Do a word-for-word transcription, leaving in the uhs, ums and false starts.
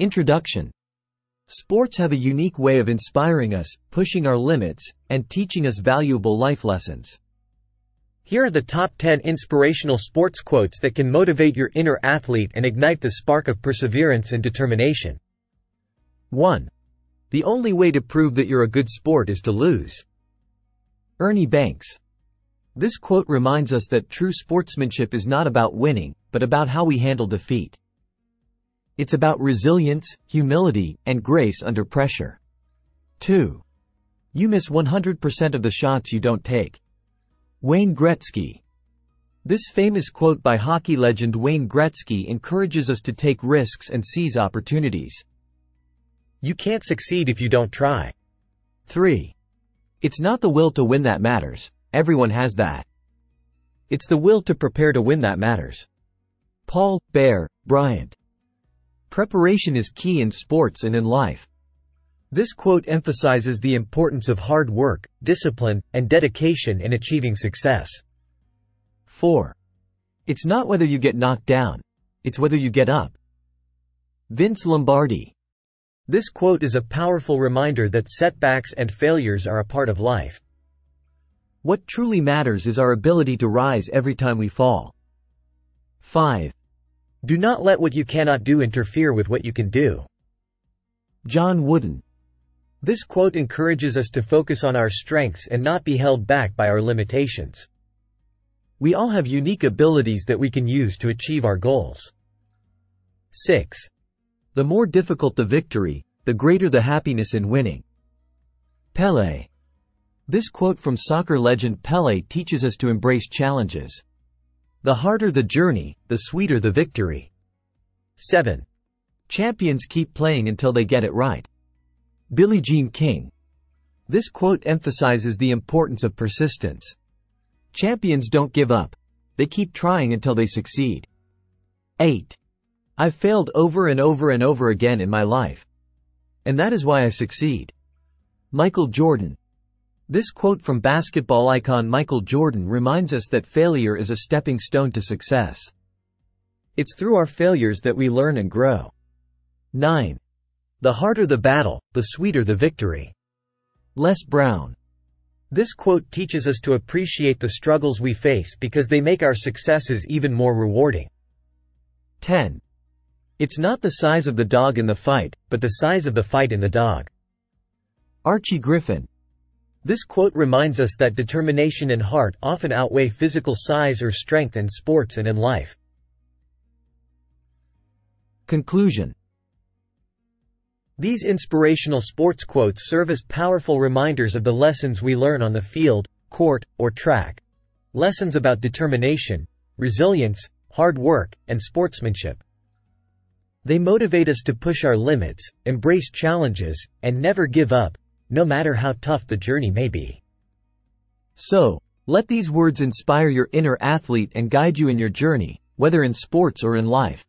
Introduction. Sports have a unique way of inspiring us, pushing our limits, and teaching us valuable life lessons. Here are the top ten inspirational sports quotes that can motivate your inner athlete and ignite the spark of perseverance and determination. one. The only way to prove that you're a good sport is to lose. Ernie Banks. This quote reminds us that true sportsmanship is not about winning, but about how we handle defeat. It's about resilience, humility, and grace under pressure. two. You miss one hundred percent of the shots you don't take. Wayne Gretzky. This famous quote by hockey legend Wayne Gretzky encourages us to take risks and seize opportunities. You can't succeed if you don't try. three. It's not the will to win that matters, everyone has that. It's the will to prepare to win that matters. Paul Bear Bryant. Preparation is key in sports and in life. This quote emphasizes the importance of hard work, discipline, and dedication in achieving success. four. It's not whether you get knocked down, it's whether you get up. Vince Lombardi. This quote is a powerful reminder that setbacks and failures are a part of life. What truly matters is our ability to rise every time we fall. five. Do not let what you cannot do interfere with what you can do. John Wooden. This quote encourages us to focus on our strengths and not be held back by our limitations. We all have unique abilities that we can use to achieve our goals. six. The more difficult the victory, the greater the happiness in winning. Pelé. This quote from soccer legend Pelé teaches us to embrace challenges. The harder the journey, the sweeter the victory. seven. Champions keep playing until they get it right. Billie Jean King. This quote emphasizes the importance of persistence. Champions don't give up. They keep trying until they succeed. eight. I've failed over and over and over again in my life. And that is why I succeed. Michael Jordan. This quote from basketball icon Michael Jordan reminds us that failure is a stepping stone to success. It's through our failures that we learn and grow. nine. The harder the battle, the sweeter the victory. Les Brown. This quote teaches us to appreciate the struggles we face because they make our successes even more rewarding. ten. It's not the size of the dog in the fight, but the size of the fight in the dog. Archie Griffin. This quote reminds us that determination and heart often outweigh physical size or strength in sports and in life. Conclusion. These inspirational sports quotes serve as powerful reminders of the lessons we learn on the field, court, or track. Lessons about determination, resilience, hard work, and sportsmanship. They motivate us to push our limits, embrace challenges, and never give up, no matter how tough the journey may be. So, let these words inspire your inner athlete and guide you in your journey, whether in sports or in life.